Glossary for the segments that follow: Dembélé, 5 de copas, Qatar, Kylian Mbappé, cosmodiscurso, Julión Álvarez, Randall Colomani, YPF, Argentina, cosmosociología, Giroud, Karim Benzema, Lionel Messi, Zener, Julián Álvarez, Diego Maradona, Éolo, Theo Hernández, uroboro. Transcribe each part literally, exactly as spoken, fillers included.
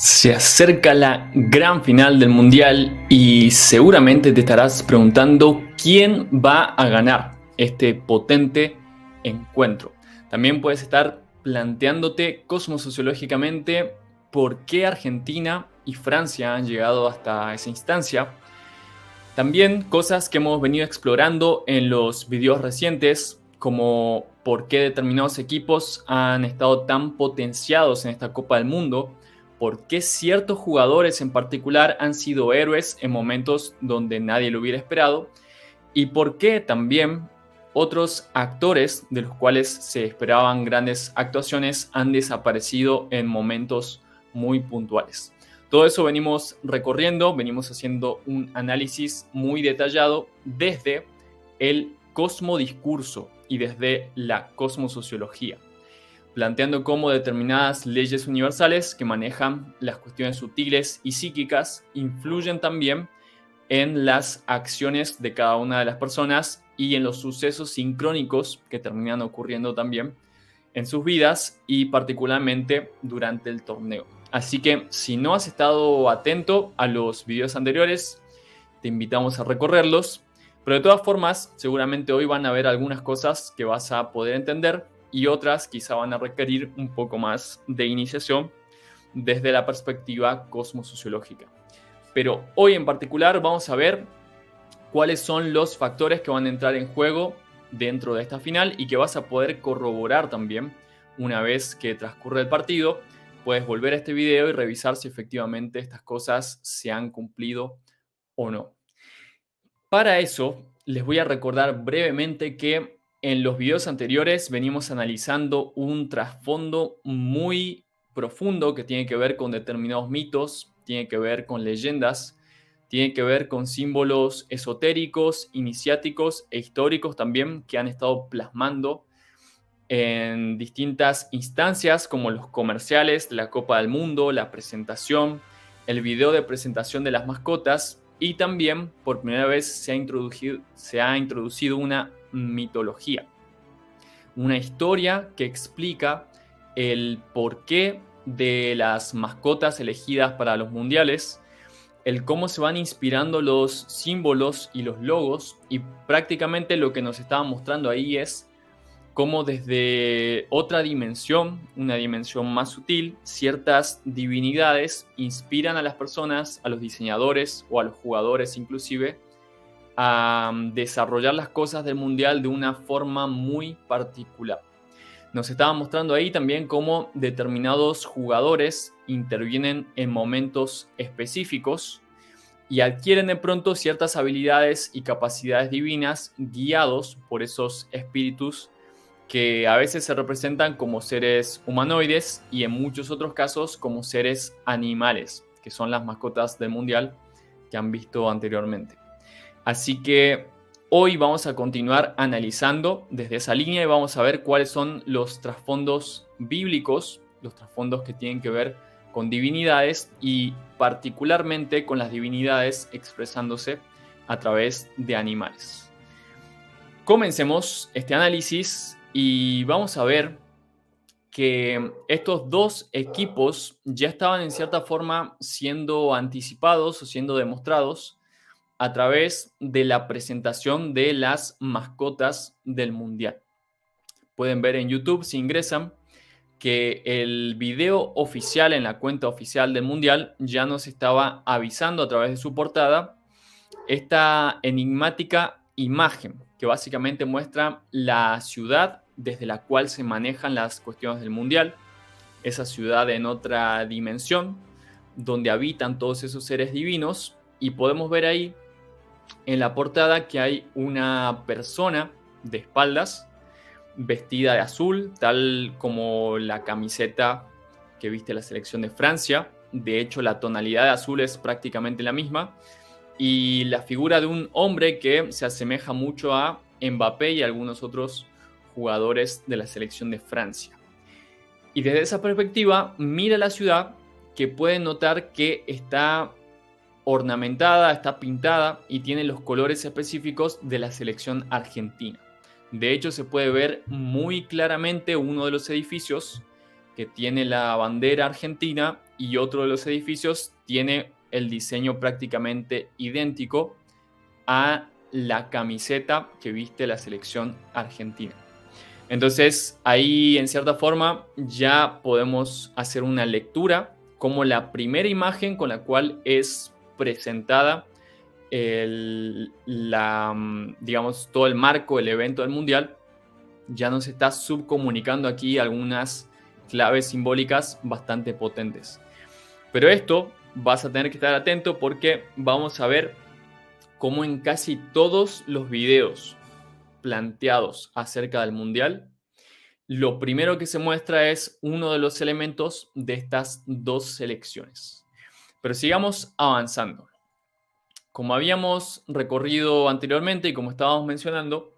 Se acerca la gran final del mundial y seguramente te estarás preguntando quién va a ganar este potente encuentro. También puedes estar planteándote cosmosociológicamente por qué Argentina y Francia han llegado hasta esa instancia. También cosas que hemos venido explorando en los videos recientes, como por qué determinados equipos han estado tan potenciados en esta Copa del Mundo, por qué ciertos jugadores en particular han sido héroes en momentos donde nadie lo hubiera esperado y por qué también otros actores de los cuales se esperaban grandes actuaciones han desaparecido en momentos muy puntuales. Todo eso venimos recorriendo, venimos haciendo un análisis muy detallado desde el cosmodiscurso y desde la cosmosociología, planteando cómo determinadas leyes universales que manejan las cuestiones sutiles y psíquicas influyen también en las acciones de cada una de las personas y en los sucesos sincrónicos que terminan ocurriendo también en sus vidas y particularmente durante el torneo. Así que si no has estado atento a los videos anteriores, te invitamos a recorrerlos, pero de todas formas seguramente hoy van a haber algunas cosas que vas a poder entender y otras quizá van a requerir un poco más de iniciación desde la perspectiva cosmosociológica. Pero hoy en particular vamos a ver cuáles son los factores que van a entrar en juego dentro de esta final y que vas a poder corroborar también una vez que transcurre el partido. Puedes volver a este video y revisar si efectivamente estas cosas se han cumplido o no. Para eso les voy a recordar brevemente que en los videos anteriores venimos analizando un trasfondo muy profundo que tiene que ver con determinados mitos, tiene que ver con leyendas, tiene que ver con símbolos esotéricos, iniciáticos e históricos también que han estado plasmando en distintas instancias como los comerciales, la Copa del Mundo, la presentación, el video de presentación de las mascotas y también por primera vez se ha introducido, se ha introducido una mitología, una historia que explica el porqué de las mascotas elegidas para los mundiales, el cómo se van inspirando los símbolos y los logos, y prácticamente lo que nos estaba mostrando ahí es cómo desde otra dimensión, una dimensión más sutil, ciertas divinidades inspiran a las personas, a los diseñadores o a los jugadores inclusive, a desarrollar las cosas del mundial de una forma muy particular. Nos estaba mostrando ahí también cómo determinados jugadores intervienen en momentos específicos y adquieren de pronto ciertas habilidades y capacidades divinas guiados por esos espíritus que a veces se representan como seres humanoides y en muchos otros casos como seres animales, que son las mascotas del mundial que han visto anteriormente. Así que hoy vamos a continuar analizando desde esa línea y vamos a ver cuáles son los trasfondos bíblicos, los trasfondos que tienen que ver con divinidades y particularmente con las divinidades expresándose a través de animales. Comencemos este análisis y vamos a ver que estos dos equipos ya estaban en cierta forma siendo anticipados o siendo demostrados a través de la presentación de las mascotas del mundial. Pueden ver en YouTube, si ingresan, que el video oficial en la cuenta oficial del mundial ya nos estaba avisando a través de su portada esta enigmática imagen que básicamente muestra la ciudad desde la cual se manejan las cuestiones del mundial, esa ciudad en otra dimensión donde habitan todos esos seres divinos, y podemos ver ahí en la portada que hay una persona de espaldas vestida de azul, tal como la camiseta que viste la selección de Francia. De hecho, la tonalidad de azul es prácticamente la misma. Y la figura de un hombre que se asemeja mucho a Mbappé y a algunos otros jugadores de la selección de Francia. Y desde esa perspectiva, mira la ciudad, que puede notar que está ornamentada, está pintada y tiene los colores específicos de la selección argentina. De hecho, se puede ver muy claramente uno de los edificios que tiene la bandera argentina, y otro de los edificios tiene el diseño prácticamente idéntico a la camiseta que viste la selección argentina. Entonces ahí, en cierta forma, ya podemos hacer una lectura como la primera imagen con la cual es presentada el, la, digamos, todo el marco, el evento del Mundial, ya nos está subcomunicando aquí algunas claves simbólicas bastante potentes. Pero esto vas a tener que estar atento, porque vamos a ver cómo en casi todos los videos planteados acerca del Mundial, lo primero que se muestra es uno de los elementos de estas dos selecciones. Pero sigamos avanzando. Como habíamos recorrido anteriormente y como estábamos mencionando,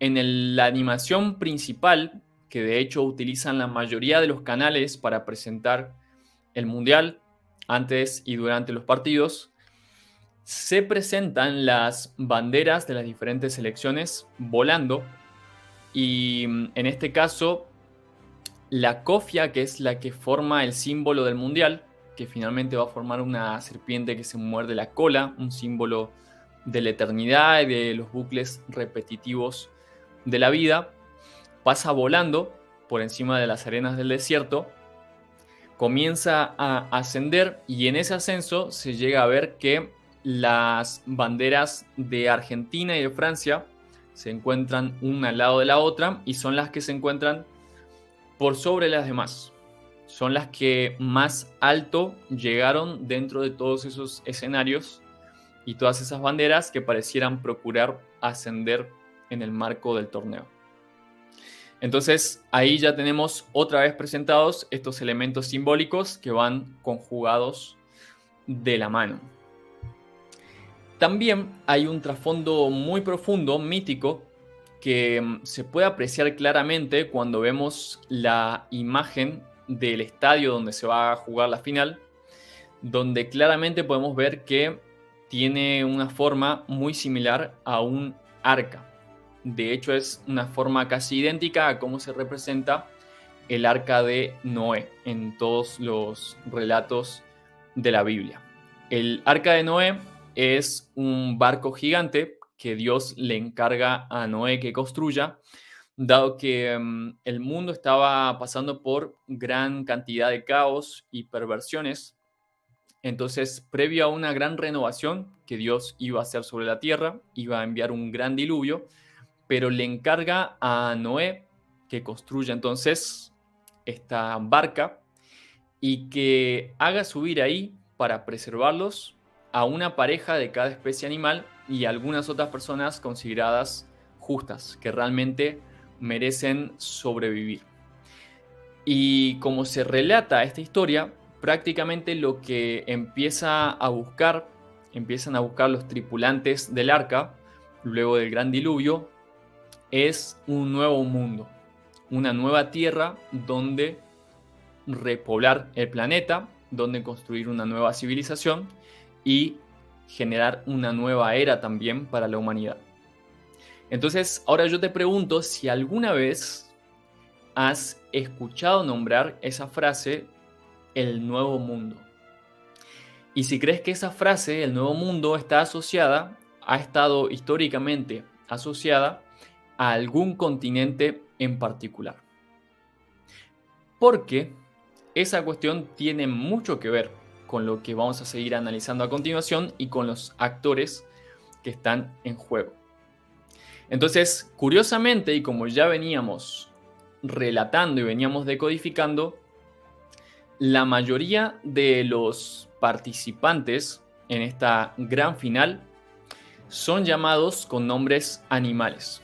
en el, la animación principal, que de hecho utilizan la mayoría de los canales para presentar el Mundial antes y durante los partidos, se presentan las banderas de las diferentes selecciones volando, y en este caso la cofia, que es la que forma el símbolo del Mundial, que finalmente va a formar una serpiente que se muerde la cola, un símbolo de la eternidad y de los bucles repetitivos de la vida, pasa volando por encima de las arenas del desierto, comienza a ascender, y en ese ascenso se llega a ver que las banderas de Argentina y de Francia se encuentran una al lado de la otra, y son las que se encuentran por sobre las demás. Son las que más alto llegaron dentro de todos esos escenarios y todas esas banderas que parecieran procurar ascender en el marco del torneo. Entonces ahí ya tenemos otra vez presentados estos elementos simbólicos que van conjugados de la mano. También hay un trasfondo muy profundo, mítico, que se puede apreciar claramente cuando vemos la imagen del estadio donde se va a jugar la final, donde claramente podemos ver que tiene una forma muy similar a un arca. De hecho, es una forma casi idéntica a cómo se representa el arca de Noé en todos los relatos de la Biblia. El arca de Noé es un barco gigante que Dios le encarga a Noé que construya, dado que um, el mundo estaba pasando por gran cantidad de caos y perversiones. Entonces, previo a una gran renovación que Dios iba a hacer sobre la tierra, iba a enviar un gran diluvio, pero le encarga a Noé que construya entonces esta barca y que haga subir ahí, para preservarlos, a una pareja de cada especie animal y algunas otras personas consideradas justas, que realmente merecen sobrevivir. Y como se relata esta historia, prácticamente lo que empieza a buscar, empiezan a buscar los tripulantes del arca, luego del gran diluvio, es un nuevo mundo, una nueva tierra donde repoblar el planeta, donde construir una nueva civilización y generar una nueva era también para la humanidad. Entonces, ahora yo te pregunto si alguna vez has escuchado nombrar esa frase, el nuevo mundo. Y si crees que esa frase, el nuevo mundo, está asociada, ha estado históricamente asociada a algún continente en particular. Porque esa cuestión tiene mucho que ver con lo que vamos a seguir analizando a continuación y con los actores que están en juego. Entonces, curiosamente, y como ya veníamos relatando y veníamos decodificando, la mayoría de los participantes en esta gran final son llamados con nombres animales.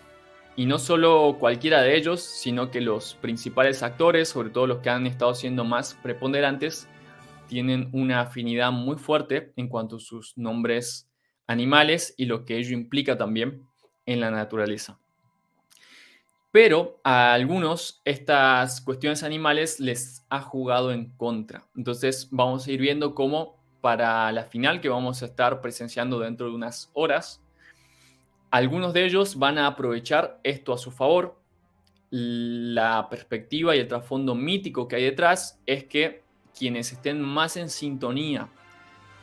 Y no solo cualquiera de ellos, sino que los principales actores, sobre todo los que han estado siendo más preponderantes, tienen una afinidad muy fuerte en cuanto a sus nombres animales y lo que ello implica también en la naturaleza. Pero a algunos estas cuestiones animales les ha jugado en contra. Entonces vamos a ir viendo cómo para la final que vamos a estar presenciando dentro de unas horas, algunos de ellos van a aprovechar esto a su favor. la perspectiva y el trasfondo mítico que hay detrás es que quienes estén más en sintonía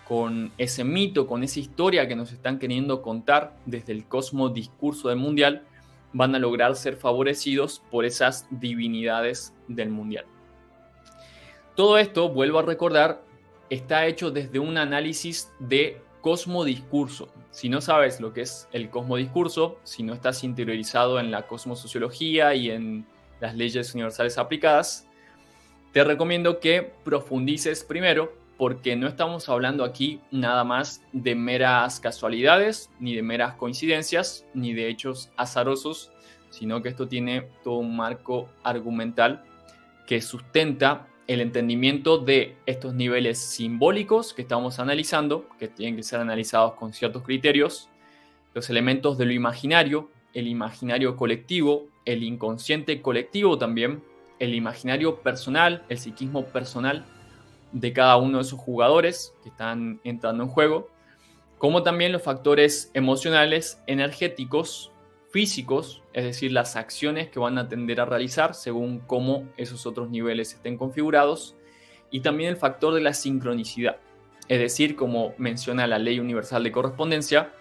con ese mito, con esa historia que nos están queriendo contar desde el cosmos discurso del Mundial, van a lograr ser favorecidos por esas divinidades del Mundial. Todo esto, vuelvo a recordar, está hecho desde un análisis de cosmodiscurso. Si no sabes lo que es el cosmodiscurso, si no estás interiorizado en la cosmosociología y en las leyes universales aplicadas, te recomiendo que profundices primero, porque no estamos hablando aquí nada más de meras casualidades, ni de meras coincidencias, ni de hechos azarosos, sino que esto tiene todo un marco argumental que sustenta el entendimiento de estos niveles simbólicos que estamos analizando, que tienen que ser analizados con ciertos criterios, los elementos de lo imaginario, el imaginario colectivo, el inconsciente colectivo también, el imaginario personal, el psiquismo personal de cada uno de sus jugadores que están entrando en juego, como también los factores emocionales, energéticos, físicos, es decir, las acciones que van a tender a realizar según cómo esos otros niveles estén configurados, y también el factor de la sincronicidad, es decir, como menciona la ley universal de correspondencia,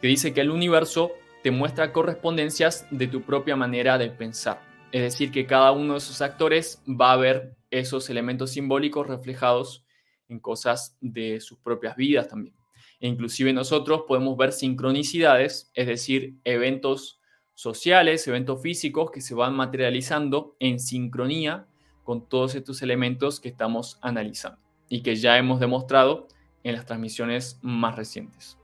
que dice que el universo te muestra correspondencias de tu propia manera de pensar, es decir, que cada uno de esos actores va a ver esos elementos simbólicos reflejados en cosas de sus propias vidas también. E inclusive nosotros podemos ver sincronicidades, es decir, eventos sociales, eventos físicos que se van materializando en sincronía con todos estos elementos que estamos analizando y que ya hemos demostrado en las transmisiones más recientes.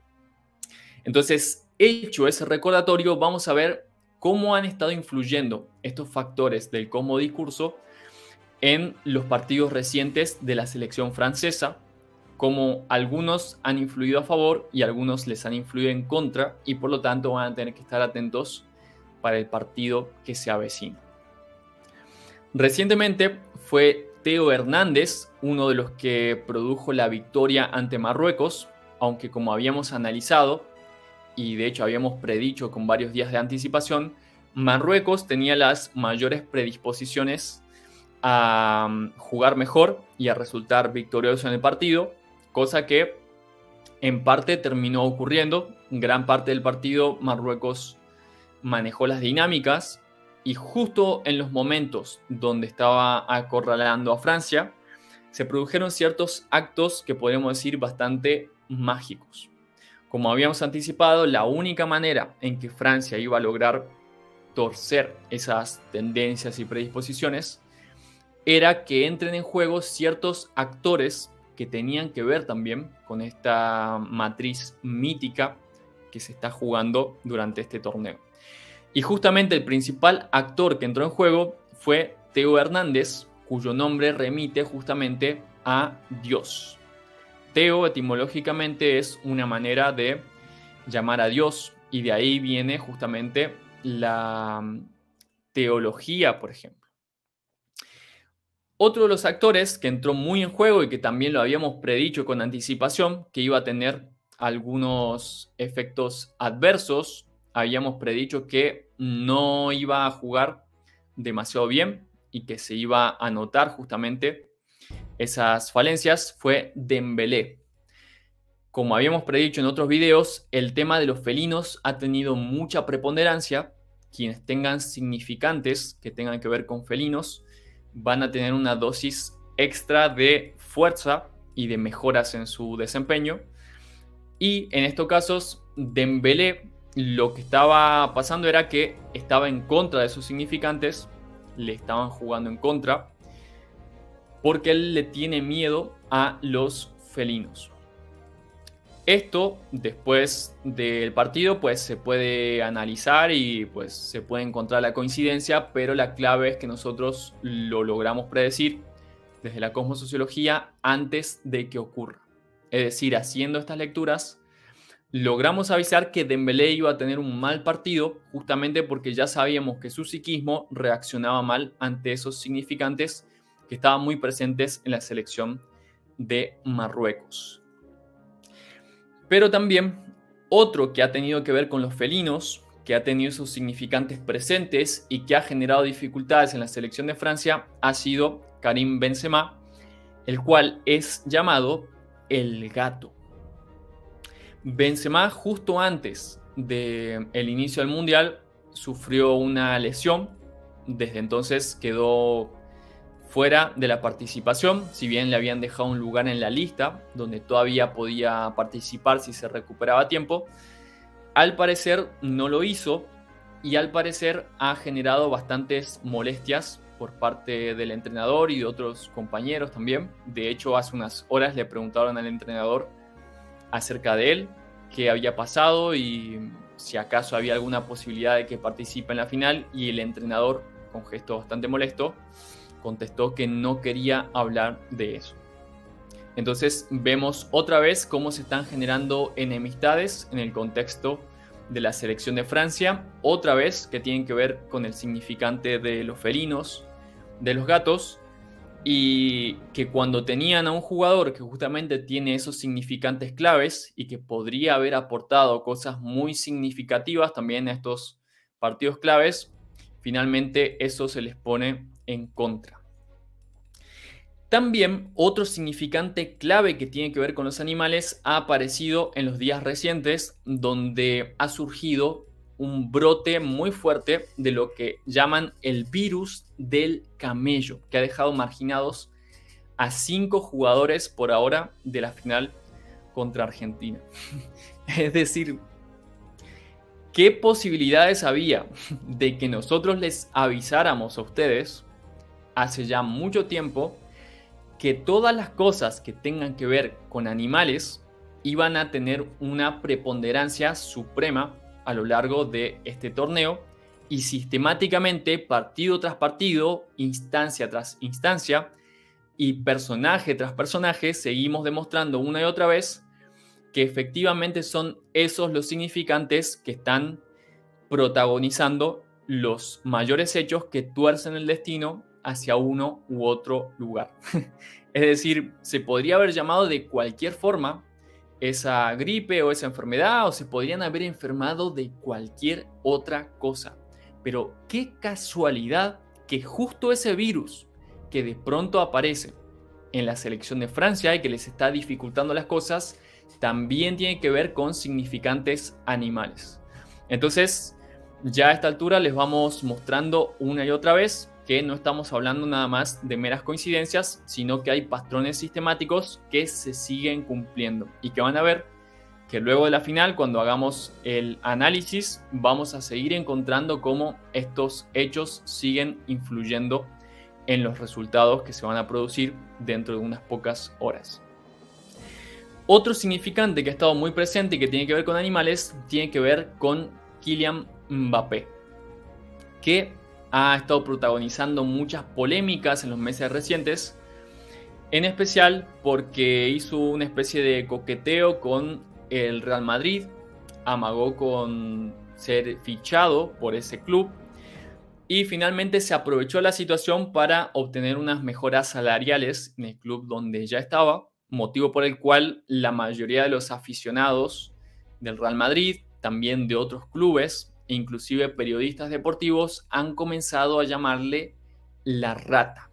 Entonces, hecho ese recordatorio, vamos a ver cómo han estado influyendo estos factores del cosmodiscurso en los partidos recientes de la selección francesa, como algunos han influido a favor y algunos les han influido en contra, y por lo tanto van a tener que estar atentos para el partido que se avecina. Recientemente fue Theo Hernández uno de los que produjo la victoria ante Marruecos, aunque como habíamos analizado y de hecho habíamos predicho con varios días de anticipación, Marruecos tenía las mayores predisposiciones a jugar mejor y a resultar victorioso en el partido, cosa que en parte terminó ocurriendo. En gran parte del partido Marruecos manejó las dinámicas y justo en los momentos donde estaba acorralando a Francia se produjeron ciertos actos que podemos decir bastante mágicos. Como habíamos anticipado, la única manera en que Francia iba a lograr torcer esas tendencias y predisposiciones era que entren en juego ciertos actores que tenían que ver también con esta matriz mítica que se está jugando durante este torneo. Y justamente el principal actor que entró en juego fue Theo Hernández, cuyo nombre remite justamente a Dios. Theo etimológicamente es una manera de llamar a Dios, y de ahí viene justamente la teología, por ejemplo. Otro de los actores que entró muy en juego y que también lo habíamos predicho con anticipación, que iba a tener algunos efectos adversos, habíamos predicho que no iba a jugar demasiado bien y que se iba a notar justamente esas falencias, fue Dembélé. Como habíamos predicho en otros videos, el tema de los felinos ha tenido mucha preponderancia. Quienes tengan significantes que tengan que ver con felinos van a tener una dosis extra de fuerza y de mejoras en su desempeño. Y en estos casos, Dembélé, lo que estaba pasando era que estaba en contra de sus significantes, le estaban jugando en contra, porque él le tiene miedo a los felinos. Esto, después del partido, pues se puede analizar y pues se puede encontrar la coincidencia, pero la clave es que nosotros lo logramos predecir desde la cosmosociología antes de que ocurra. Es decir, haciendo estas lecturas, logramos avisar que Dembélé iba a tener un mal partido, justamente porque ya sabíamos que su psiquismo reaccionaba mal ante esos significantes que estaban muy presentes en la selección de Marruecos. Pero también otro que ha tenido que ver con los felinos, que ha tenido sus significantes presentes y que ha generado dificultades en la selección de Francia ha sido Karim Benzema, el cual es llamado el gato. Benzema, justo antes del inicio del Mundial, sufrió una lesión. Desde entonces quedó fuera de la participación, si bien le habían dejado un lugar en la lista donde todavía podía participar si se recuperaba a tiempo. Al parecer no lo hizo y al parecer ha generado bastantes molestias por parte del entrenador y de otros compañeros también. De hecho, hace unas horas le preguntaron al entrenador acerca de él, qué había pasado y si acaso había alguna posibilidad de que participe en la final, y el entrenador, con gesto bastante molesto, contestó que no quería hablar de eso. Entonces vemos otra vez cómo se están generando enemistades en el contexto de la selección de Francia, otra vez que tienen que ver con el significante de los felinos, de los gatos, y que cuando tenían a un jugador que justamente tiene esos significantes claves y que podría haber aportado cosas muy significativas también a estos partidos claves, finalmente eso se les pone en contra. También otro significante clave que tiene que ver con los animales ha aparecido en los días recientes, donde ha surgido un brote muy fuerte de lo que llaman el virus del camello, que ha dejado marginados a cinco jugadores por ahora de la final contra Argentina. Es decir, ¿qué posibilidades había de que nosotros les avisáramos a ustedes hace ya mucho tiempo que todas las cosas que tengan que ver con animales iban a tener una preponderancia suprema a lo largo de este torneo, y sistemáticamente, partido tras partido, instancia tras instancia y personaje tras personaje, seguimos demostrando una y otra vez que efectivamente son esos los significantes que están protagonizando los mayores hechos que tuercen el destino hacia uno u otro lugar? Es decir, se podría haber llamado de cualquier forma esa gripe o esa enfermedad, o se podrían haber enfermado de cualquier otra cosa. Pero qué casualidad que justo ese virus que de pronto aparece en la selección de Francia y que les está dificultando las cosas, también tiene que ver con significantes animales. Entonces, ya a esta altura les vamos mostrando una y otra vez que no estamos hablando nada más de meras coincidencias, sino que hay patrones sistemáticos que se siguen cumpliendo y que van a ver que luego de la final, cuando hagamos el análisis, vamos a seguir encontrando cómo estos hechos siguen influyendo en los resultados que se van a producir dentro de unas pocas horas. Otro significante que ha estado muy presente y que tiene que ver con animales, tiene que ver con Kylian Mbappé, que ha estado protagonizando muchas polémicas en los meses recientes, en especial porque hizo una especie de coqueteo con el Real Madrid, amagó con ser fichado por ese club y finalmente se aprovechó la situación para obtener unas mejoras salariales en el club donde ya estaba, motivo por el cual la mayoría de los aficionados del Real Madrid, también de otros clubes, e inclusive periodistas deportivos, han comenzado a llamarle la rata.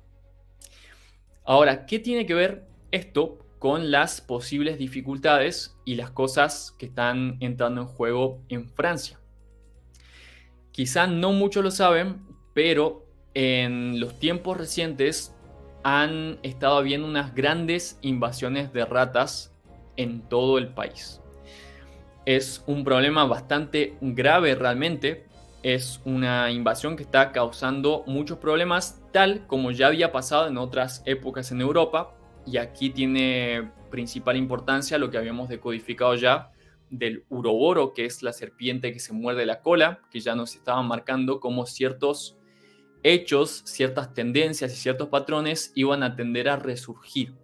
Ahora, ¿qué tiene que ver esto con las posibles dificultades y las cosas que están entrando en juego en Francia? Quizá no muchos lo saben, pero en los tiempos recientes han estado habiendo unas grandes invasiones de ratas en todo el país. Es un problema bastante grave realmente, es una invasión que está causando muchos problemas, tal como ya había pasado en otras épocas en Europa, y aquí tiene principal importancia lo que habíamos decodificado ya del uroboro, que es la serpiente que se muerde la cola, que ya nos estaban marcando cómo ciertos hechos, ciertas tendencias y ciertos patrones iban a tender a resurgir.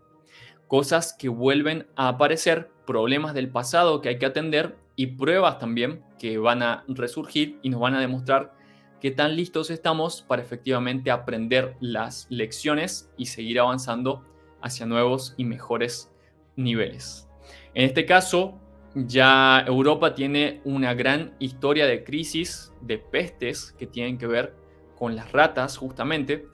Cosas que vuelven a aparecer, problemas del pasado que hay que atender y pruebas también que van a resurgir y nos van a demostrar qué tan listos estamos para efectivamente aprender las lecciones y seguir avanzando hacia nuevos y mejores niveles. En este caso, Ya Europa tiene una gran historia de crisis, de pestes que tienen que ver con las ratas justamente,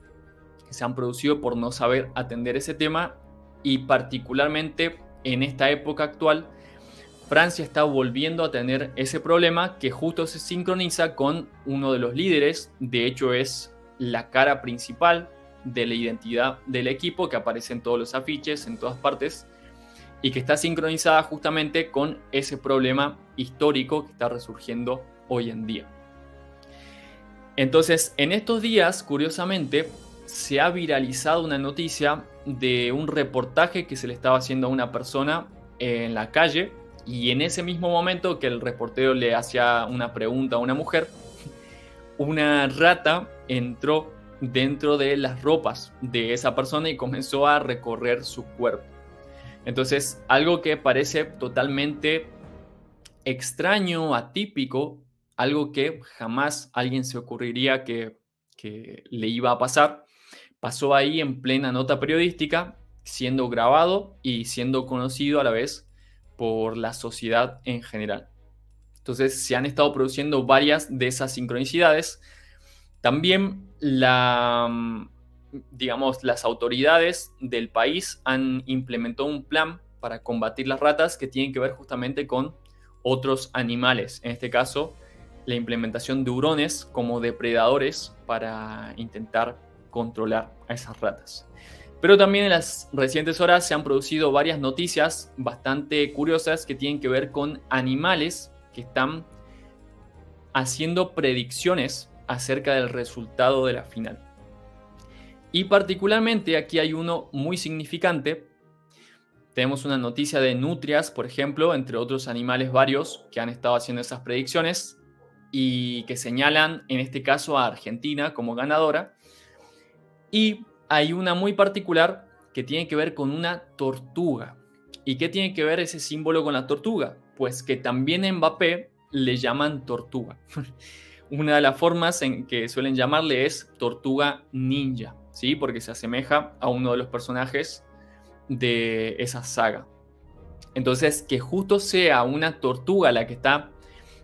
que se han producido por no saber atender ese tema, y particularmente en esta época actual Francia está volviendo a tener ese problema que justo se sincroniza con uno de los líderes, de hecho es la cara principal de la identidad del equipo que aparece en todos los afiches, en todas partes, y que está sincronizada justamente con ese problema histórico que está resurgiendo hoy en día. Entonces, en estos días, curiosamente, se ha viralizado una noticia de un reportaje que se le estaba haciendo a una persona en la calle, y en ese mismo momento que el reportero le hacía una pregunta a una mujer, una rata entró dentro de las ropas de esa persona y comenzó a recorrer su cuerpo. Entonces, algo que parece totalmente extraño, atípico, algo que jamás a alguien se ocurriría que, que le iba a pasar, pasó ahí en plena nota periodística, siendo grabado y siendo conocido a la vez por la sociedad en general. Entonces, se han estado produciendo varias de esas sincronicidades. También la... digamos, las autoridades del país han implementado un plan para combatir las ratas que tienen que ver justamente con otros animales. En este caso, la implementación de hurones como depredadores para intentar controlar a esas ratas. Pero también en las recientes horas se han producido varias noticias bastante curiosas que tienen que ver con animales que están haciendo predicciones acerca del resultado de la final. Y particularmente aquí hay uno muy significante. Tenemos una noticia de nutrias, por ejemplo, entre otros animales varios que han estado haciendo esas predicciones y que señalan en este caso a Argentina como ganadora. Y hay una muy particular que tiene que ver con una tortuga. ¿Y qué tiene que ver ese símbolo con la tortuga? Pues que también en Mbappé le llaman tortuga. Una de las formas en que suelen llamarle es tortuga ninja, ¿sí? Porque se asemeja a uno de los personajes de esa saga. Entonces, que justo sea una tortuga la que está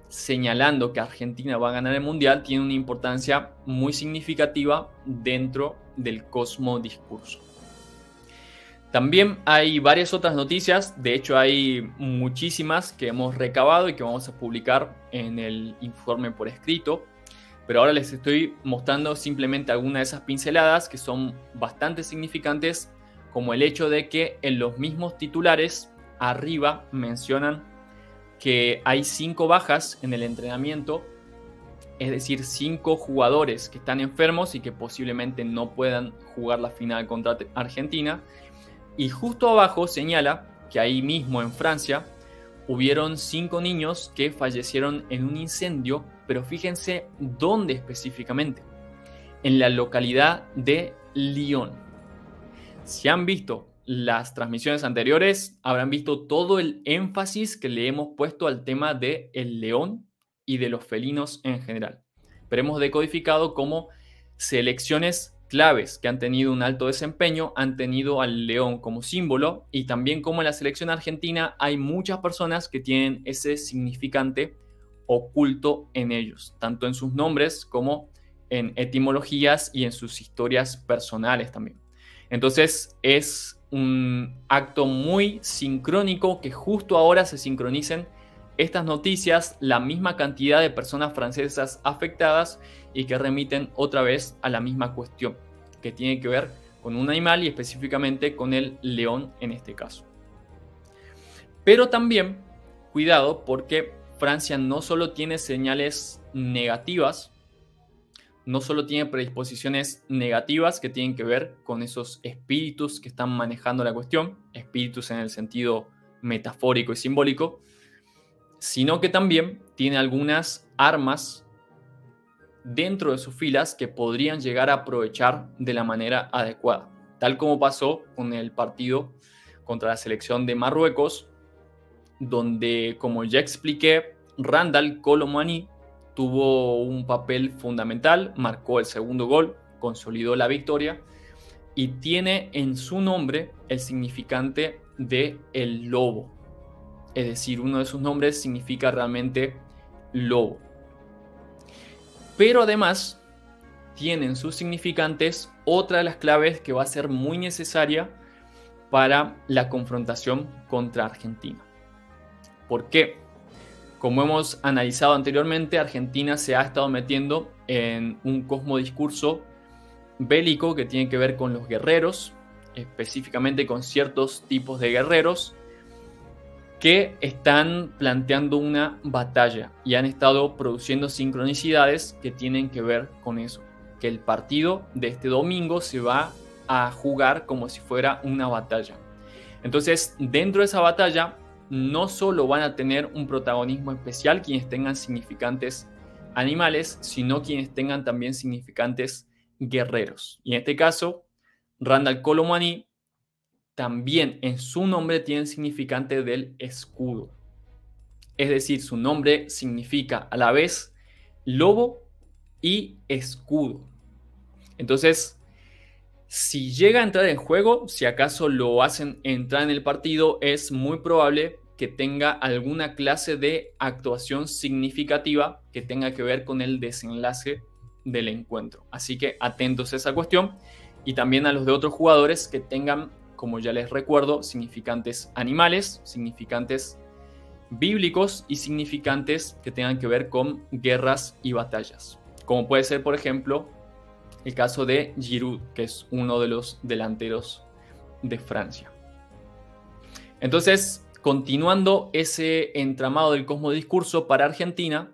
señalando que Argentina va a ganar el Mundial tiene una importancia muy significativa dentro del cosmodiscurso. También hay varias otras noticias, de hecho hay muchísimas que hemos recabado y que vamos a publicar en el informe por escrito, pero ahora les estoy mostrando simplemente algunas de esas pinceladas que son bastante significantes, como el hecho de que en los mismos titulares arriba mencionan que hay cinco bajas en el entrenamiento, es decir, cinco jugadores que están enfermos y que posiblemente no puedan jugar la final contra Argentina. Y justo abajo señala que ahí mismo en Francia hubieron cinco niños que fallecieron en un incendio, pero fíjense dónde específicamente, en la localidad de Lyon. Si han visto las transmisiones anteriores, habrán visto todo el énfasis que le hemos puesto al tema del león y de los felinos en general. Pero hemos decodificado como selecciones claves que han tenido un alto desempeño, han tenido al león como símbolo, y también como en la selección argentina hay muchas personas que tienen ese significante oculto en ellos, tanto en sus nombres como en etimologías y en sus historias personales también. Entonces es un acto muy sincrónico que justo ahora se sincronicen estas noticias, la misma cantidad de personas francesas afectadas y que remiten otra vez a la misma cuestión, que tiene que ver con un animal y específicamente con el león en este caso. Pero también, cuidado, porque Francia no solo tiene señales negativas, no solo tiene predisposiciones negativas que tienen que ver con esos espíritus que están manejando la cuestión, espíritus en el sentido metafórico y simbólico, sino que también tiene algunas armas dentro de sus filas que podrían llegar a aprovechar de la manera adecuada, tal como pasó con el partido contra la selección de Marruecos, donde, como ya expliqué, Randall Colomani tuvo un papel fundamental, marcó el segundo gol, consolidó la victoria y tiene en su nombre el significante de el lobo. es decir, uno de sus nombres significa realmente lobo. Pero además tienen sus significantes otra de las claves que va a ser muy necesaria para la confrontación contra Argentina. ¿Por qué? Como hemos analizado anteriormente, Argentina se ha estado metiendo en un cosmodiscurso bélico que tiene que ver con los guerreros, específicamente con ciertos tipos de guerreros que están planteando una batalla y han estado produciendo sincronicidades que tienen que ver con eso, que el partido de este domingo se va a jugar como si fuera una batalla. Entonces, dentro de esa batalla no solo van a tener un protagonismo especial quienes tengan significantes animales, sino quienes tengan también significantes guerreros. Y en este caso, Randall Colomani también en su nombre tiene el significante del escudo. Es decir, su nombre significa a la vez lobo y escudo. Entonces, si llega a entrar en juego, si acaso lo hacen entrar en el partido, es muy probable que tenga alguna clase de actuación significativa que tenga que ver con el desenlace del encuentro. Así que atentos a esa cuestión y también a los de otros jugadores que tengan, como ya les recuerdo, significantes animales, significantes bíblicos y significantes que tengan que ver con guerras y batallas. Como puede ser, por ejemplo, el caso de Giroud, que es uno de los delanteros de Francia. Entonces, continuando ese entramado del cosmodiscurso para Argentina,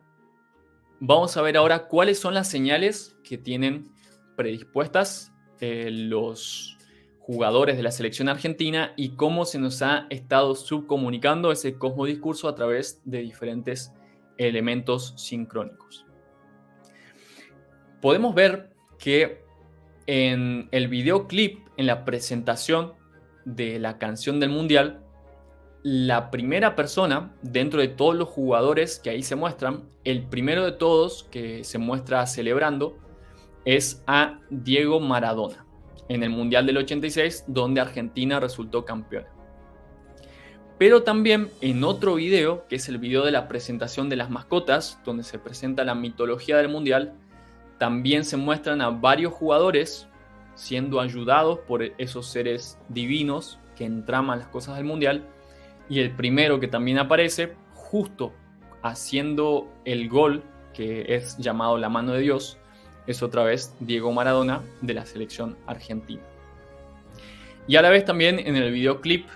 vamos a ver ahora cuáles son las señales que tienen predispuestas eh, los jugadores de la selección argentina y cómo se nos ha estado subcomunicando ese cosmodiscurso a través de diferentes elementos sincrónicos. Podemos ver que en el videoclip, en la presentación de la canción del mundial, la primera persona dentro de todos los jugadores que ahí se muestran, el primero de todos que se muestra celebrando es a Diego Maradona en el Mundial del ochenta y seis, donde Argentina resultó campeona. Pero también en otro video, que es el video de la presentación de las mascotas, donde se presenta la mitología del Mundial, también se muestran a varios jugadores siendo ayudados por esos seres divinos que entraman las cosas del Mundial. Y el primero que también aparece, justo haciendo el gol, que es llamado la mano de Dios, es otra vez Diego Maradona de la selección argentina. Y a la vez también en el videoclip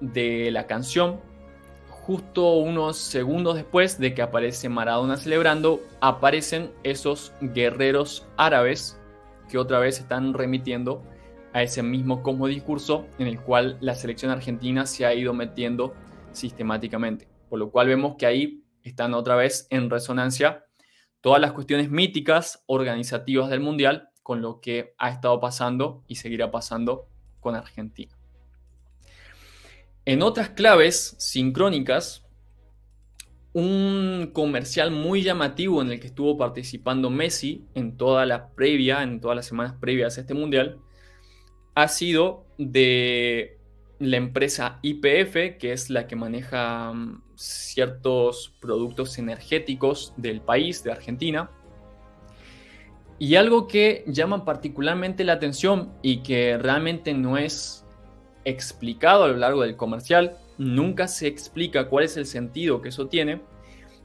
de la canción, justo unos segundos después de que aparece Maradona celebrando, aparecen esos guerreros árabes que otra vez están remitiendo a ese mismo cosmodiscurso en el cual la selección argentina se ha ido metiendo sistemáticamente. Por lo cual vemos que ahí están otra vez en resonancia todas las cuestiones míticas organizativas del Mundial con lo que ha estado pasando y seguirá pasando con Argentina. En otras claves sincrónicas, un comercial muy llamativo en el que estuvo participando Messi en toda la previa, en todas las semanas previas a este Mundial, ha sido de la empresa Y P F, que es la que maneja ciertos productos energéticos del país, de Argentina. Y algo que llama particularmente la atención y que realmente no es explicado a lo largo del comercial, nunca se explica cuál es el sentido que eso tiene,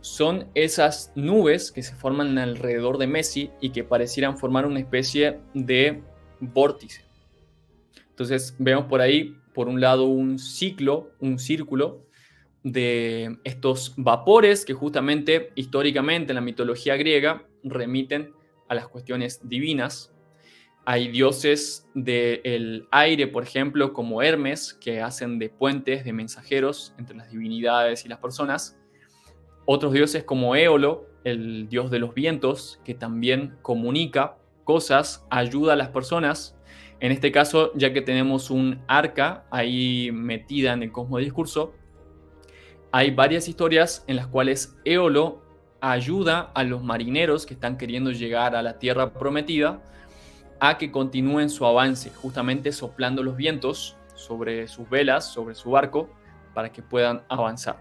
son esas nubes que se forman alrededor de Messi y que parecieran formar una especie de vórtice. Entonces vemos por ahí, por un lado, un ciclo, un círculo de estos vapores que justamente históricamente en la mitología griega remiten a las cuestiones divinas. Hay dioses del aire, por ejemplo, como Hermes, que hacen de puentes, de mensajeros entre las divinidades y las personas. Otros dioses como Éolo, el dios de los vientos, que también comunica cosas, ayuda a las personas. En este caso, ya que tenemos un arca ahí metida en el cosmodiscurso, hay varias historias en las cuales Éolo ayuda a los marineros que están queriendo llegar a la tierra prometida a que continúen su avance, justamente soplando los vientos sobre sus velas, sobre su barco, para que puedan avanzar.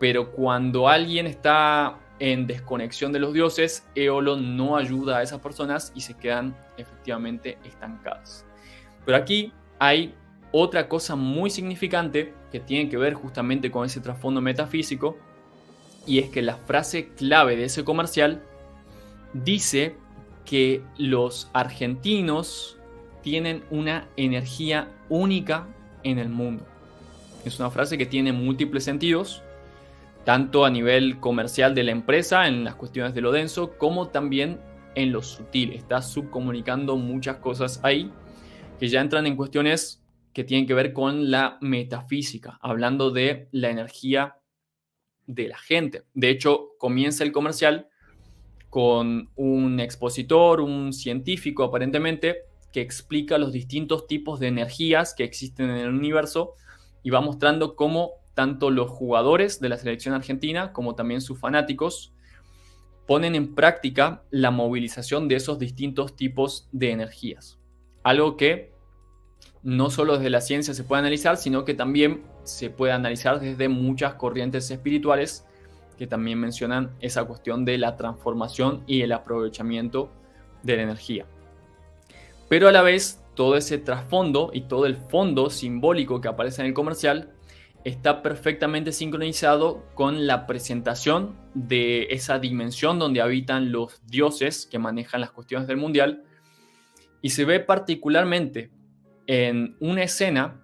Pero cuando alguien está en desconexión de los dioses, Éolo no ayuda a esas personas y se quedan efectivamente estancadas. Pero aquí hay otra cosa muy significante que tiene que ver justamente con ese trasfondo metafísico, y es que la frase clave de ese comercial dice que los argentinos tienen una energía única en el mundo. Es una frase que tiene múltiples sentidos, tanto a nivel comercial de la empresa, en las cuestiones de lo denso, como también en lo sutil. Está subcomunicando muchas cosas ahí que ya entran en cuestiones que tienen que ver con la metafísica, hablando de la energía de la gente. De hecho, comienza el comercial con un expositor, un científico aparentemente, que explica los distintos tipos de energías que existen en el universo y va mostrando cómo tanto los jugadores de la selección argentina como también sus fanáticos ponen en práctica la movilización de esos distintos tipos de energías. Algo que no solo desde la ciencia se puede analizar, sino que también se puede analizar desde muchas corrientes espirituales que también mencionan esa cuestión de la transformación y el aprovechamiento de la energía. Pero a la vez, todo ese trasfondo y todo el fondo simbólico que aparece en el comercial está perfectamente sincronizado con la presentación de esa dimensión donde habitan los dioses que manejan las cuestiones del mundial. Y se ve particularmente en una escena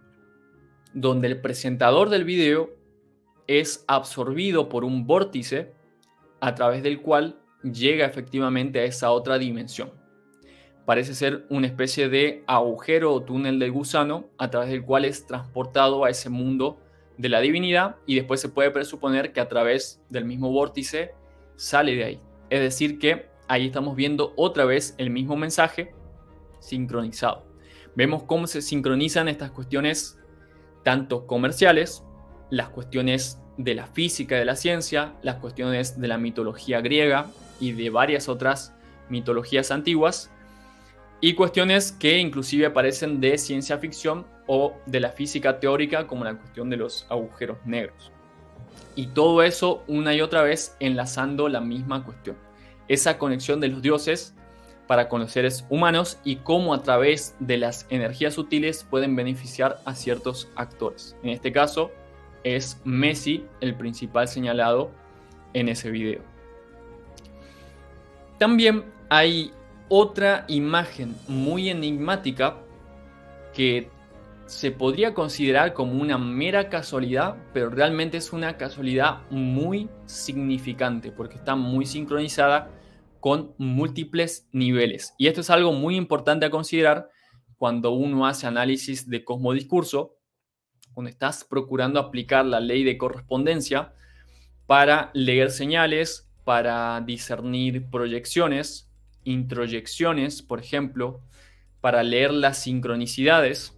donde el presentador del video es absorbido por un vórtice a través del cual llega efectivamente a esa otra dimensión. Parece ser una especie de agujero o túnel del gusano a través del cual es transportado a ese mundo de la divinidad, y después se puede presuponer que a través del mismo vórtice sale de ahí. Es decir que ahí estamos viendo otra vez el mismo mensaje sincronizado. Vemos cómo se sincronizan estas cuestiones tanto comerciales, las cuestiones de la física y de la ciencia, las cuestiones de la mitología griega y de varias otras mitologías antiguas, y cuestiones que inclusive aparecen de ciencia ficción o de la física teórica, como la cuestión de los agujeros negros. Y todo eso una y otra vez enlazando la misma cuestión. Esa conexión de los dioses para con los seres humanos y cómo a través de las energías sutiles pueden beneficiar a ciertos actores. En este caso es Messi el principal señalado en ese video. También hay otra imagen muy enigmática que se podría considerar como una mera casualidad, pero realmente es una casualidad muy significante porque está muy sincronizada con múltiples niveles. Y esto es algo muy importante a considerar cuando uno hace análisis de cosmodiscurso, cuando estás procurando aplicar la ley de correspondencia para leer señales, para discernir proyecciones, introyecciones, por ejemplo, para leer las sincronicidades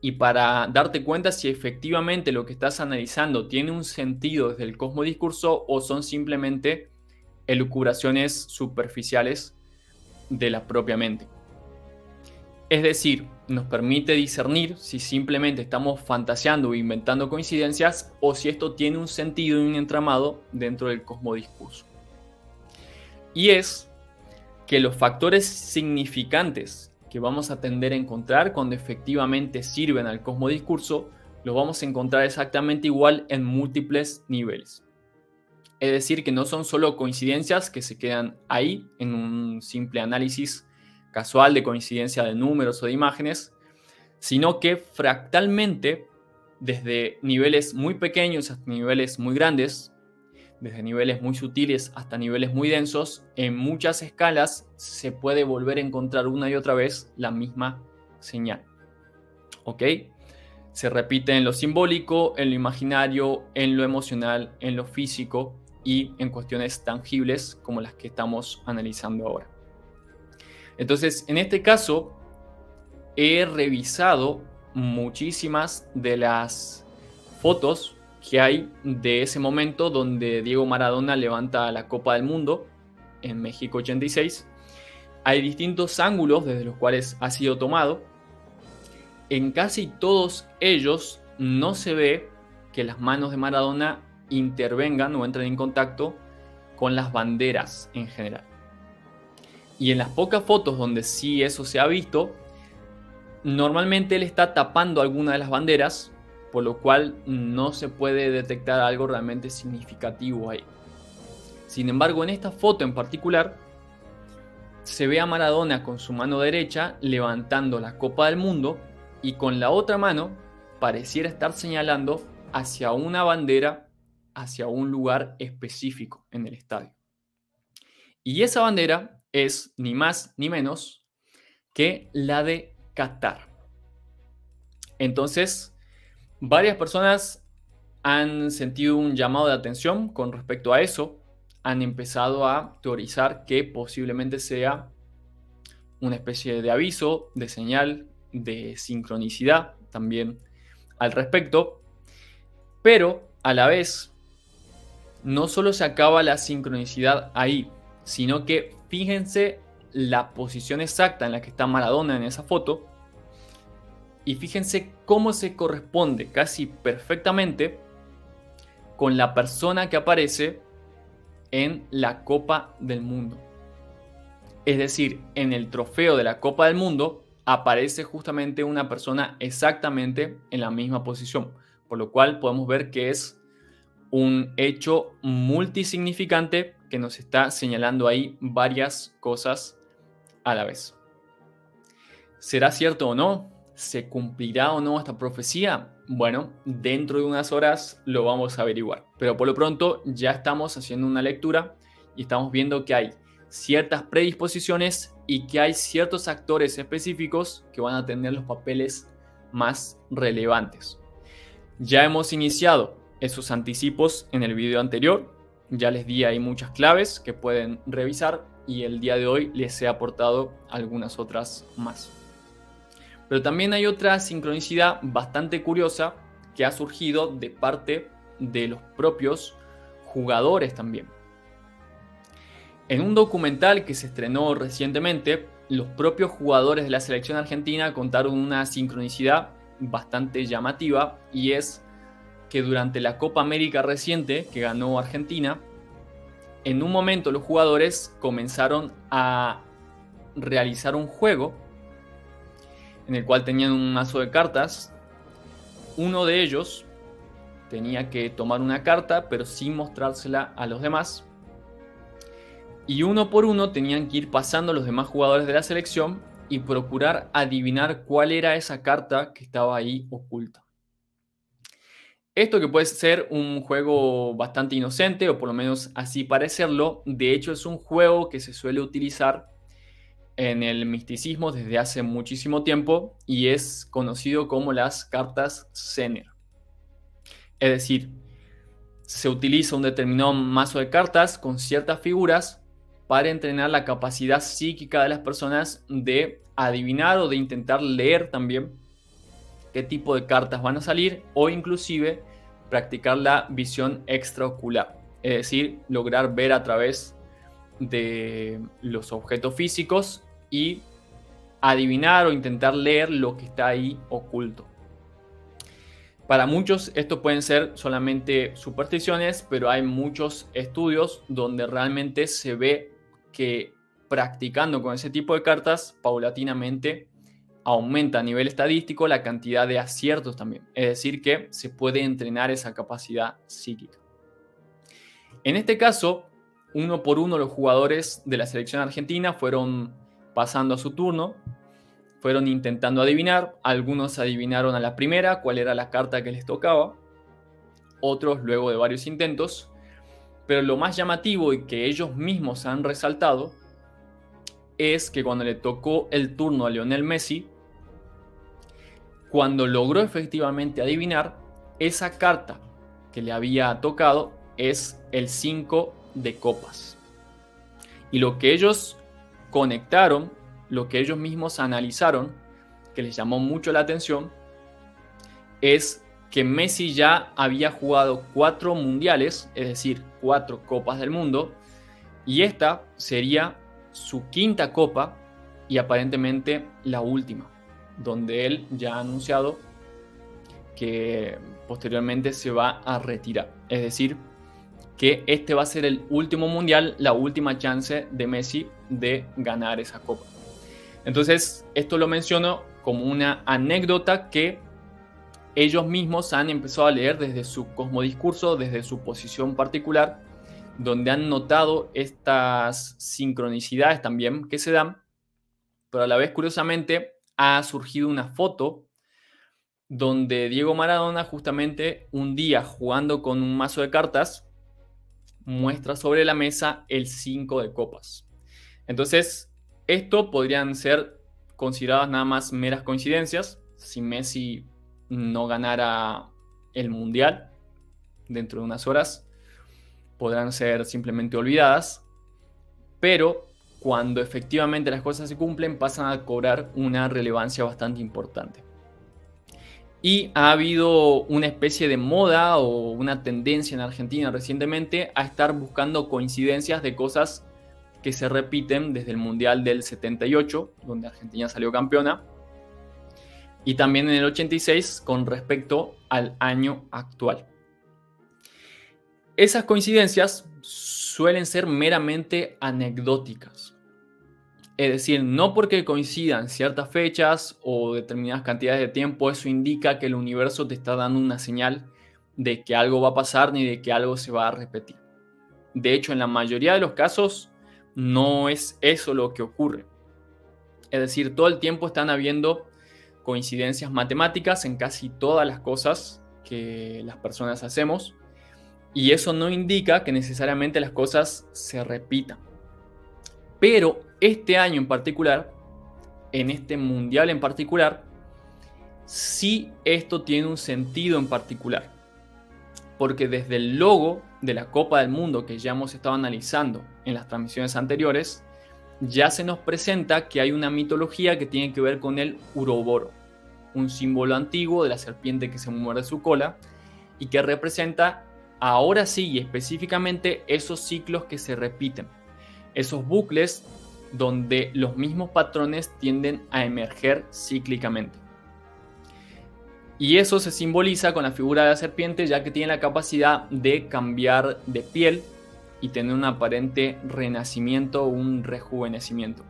y para darte cuenta si efectivamente lo que estás analizando tiene un sentido desde el cosmodiscurso o son simplemente elucubraciones superficiales de la propia mente. Es decir, nos permite discernir si simplemente estamos fantaseando o inventando coincidencias o si esto tiene un sentido y un entramado dentro del cosmodiscurso. Y es que los factores significantes que vamos a tender a encontrar cuando efectivamente sirven al cosmodiscurso, los vamos a encontrar exactamente igual en múltiples niveles. Es decir, que no son solo coincidencias que se quedan ahí en un simple análisis casual de coincidencia de números o de imágenes, sino que fractalmente, desde niveles muy pequeños hasta niveles muy grandes, desde niveles muy sutiles hasta niveles muy densos, en muchas escalas se puede volver a encontrar una y otra vez la misma señal. ¿Ok? Se repite en lo simbólico, en lo imaginario, en lo emocional, en lo físico y en cuestiones tangibles como las que estamos analizando ahora. Entonces, en este caso, he revisado muchísimas de las fotos que hay de ese momento donde Diego Maradona levanta la Copa del Mundo en México ochenta y seis. Hay distintos ángulos desde los cuales ha sido tomado. En casi todos ellos no se ve que las manos de Maradona intervengan o entren en contacto con las banderas en general. Y en las pocas fotos donde sí eso se ha visto, normalmente él está tapando alguna de las banderas, por lo cual no se puede detectar algo realmente significativo ahí. Sin embargo, en esta foto en particular, se ve a Maradona con su mano derecha levantando la Copa del Mundo y con la otra mano pareciera estar señalando hacia una bandera, hacia un lugar específico en el estadio. Y esa bandera es ni más ni menos que la de Qatar. Entonces, varias personas han sentido un llamado de atención con respecto a eso, han empezado a teorizar que posiblemente sea una especie de aviso, de señal, de sincronicidad también al respecto, pero a la vez no solo se acaba la sincronicidad ahí, sino que fíjense la posición exacta en la que está Maradona en esa foto y fíjense cómo se corresponde casi perfectamente con la persona que aparece en la Copa del Mundo. Es decir, en el trofeo de la Copa del Mundo aparece justamente una persona exactamente en la misma posición, por lo cual podemos ver que es un hecho multisignificante que nos está señalando ahí varias cosas a la vez. ¿Será cierto o no? ¿Se cumplirá o no esta profecía? Bueno, dentro de unas horas lo vamos a averiguar. Pero por lo pronto ya estamos haciendo una lectura y estamos viendo que hay ciertas predisposiciones y que hay ciertos actores específicos que van a tener los papeles más relevantes. Ya hemos iniciado esos anticipos en el video anterior. Ya les di ahí muchas claves que pueden revisar y el día de hoy les he aportado algunas otras más. Pero también hay otra sincronicidad bastante curiosa que ha surgido de parte de los propios jugadores también. En un documental que se estrenó recientemente, los propios jugadores de la selección argentina contaron una sincronicidad bastante llamativa y es que durante la Copa América reciente que ganó Argentina, en un momento los jugadores comenzaron a realizar un juego en el cual tenían un mazo de cartas. Uno de ellos tenía que tomar una carta pero sin mostrársela a los demás, y uno por uno tenían que ir pasando los demás jugadores de la selección y procurar adivinar cuál era esa carta que estaba ahí oculta. Esto que puede ser un juego bastante inocente, o por lo menos así parecerlo, de hecho es un juego que se suele utilizar en el misticismo desde hace muchísimo tiempo y es conocido como las cartas Zener. Es decir, se utiliza un determinado mazo de cartas con ciertas figuras para entrenar la capacidad psíquica de las personas de adivinar o de intentar leer también qué tipo de cartas van a salir, o inclusive practicar la visión extraocular, es decir, lograr ver a través de los objetos físicos y adivinar o intentar leer lo que está ahí oculto. Para muchos esto pueden ser solamente supersticiones, pero hay muchos estudios donde realmente se ve que practicando con ese tipo de cartas paulatinamente aumenta a nivel estadístico la cantidad de aciertos también. Es decir, que se puede entrenar esa capacidad psíquica. En este caso, uno por uno los jugadores de la selección argentina fueron pasando a su turno, fueron intentando adivinar. Algunos adivinaron a la primera cuál era la carta que les tocaba, otros luego de varios intentos. Pero lo más llamativo y que ellos mismos han resaltado es que cuando le tocó el turno a Lionel Messi, cuando logró efectivamente adivinar, esa carta que le había tocado es el cinco de copas. Y lo que ellos conectaron, lo que ellos mismos analizaron, que les llamó mucho la atención, es que Messi ya había jugado cuatro mundiales, es decir, cuatro copas del mundo, y esta sería su quinta copa y aparentemente la última, donde él ya ha anunciado que posteriormente se va a retirar. Es decir, que este va a ser el último mundial, la última chance de Messi de ganar esa copa. Entonces, esto lo menciono como una anécdota que ellos mismos han empezado a leer desde su cosmodiscurso, desde su posición particular, donde han notado estas sincronicidades también que se dan, pero a la vez, curiosamente, ha surgido una foto donde Diego Maradona justamente un día jugando con un mazo de cartas muestra sobre la mesa el cinco de copas. Entonces, esto podrían ser consideradas nada más meras coincidencias si Messi no ganara el mundial dentro de unas horas. Podrán ser simplemente olvidadas, pero cuando efectivamente las cosas se cumplen pasan a cobrar una relevancia bastante importante. Y ha habido una especie de moda o una tendencia en Argentina recientemente a estar buscando coincidencias de cosas que se repiten desde el Mundial del setenta y ocho, donde Argentina salió campeona, y también en el ochenta y seis con respecto al año actual. Esas coincidencias suelen ser meramente anecdóticas. Es decir, no porque coincidan ciertas fechas o determinadas cantidades de tiempo, eso indica que el universo te está dando una señal de que algo va a pasar ni de que algo se va a repetir. De hecho, en la mayoría de los casos no es eso lo que ocurre. Es decir, todo el tiempo están habiendo coincidencias matemáticas en casi todas las cosas que las personas hacemos. Y eso no indica que necesariamente las cosas se repitan. Pero este año en particular, en este mundial en particular, sí esto tiene un sentido en particular. Porque desde el logo de la Copa del Mundo que ya hemos estado analizando en las transmisiones anteriores, ya se nos presenta que hay una mitología que tiene que ver con el uroboro, un símbolo antiguo de la serpiente que se muerde su cola y que representa, ahora sí y específicamente, esos ciclos que se repiten, esos bucles donde los mismos patrones tienden a emerger cíclicamente. Y eso se simboliza con la figura de la serpiente, ya que tiene la capacidad de cambiar de piel y tener un aparente renacimiento o un rejuvenecimiento.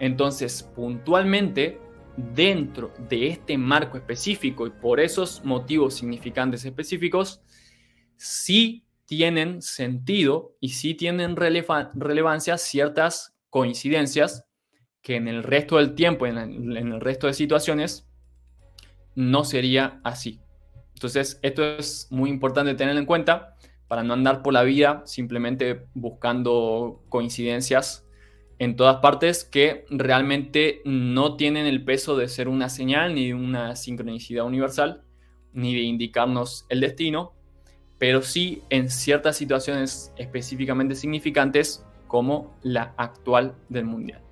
Entonces, puntualmente, dentro de este marco específico y por esos motivos significantes específicos, sí tienen sentido y sí tienen releva- relevancia ciertas coincidencias que en el resto del tiempo, en el, en el resto de situaciones, no sería así. Entonces, esto es muy importante tenerlo en cuenta para no andar por la vida simplemente buscando coincidencias en todas partes que realmente no tienen el peso de ser una señal ni de una sincronicidad universal ni de indicarnos el destino, pero sí en ciertas situaciones específicamente significantes como la actual del Mundial.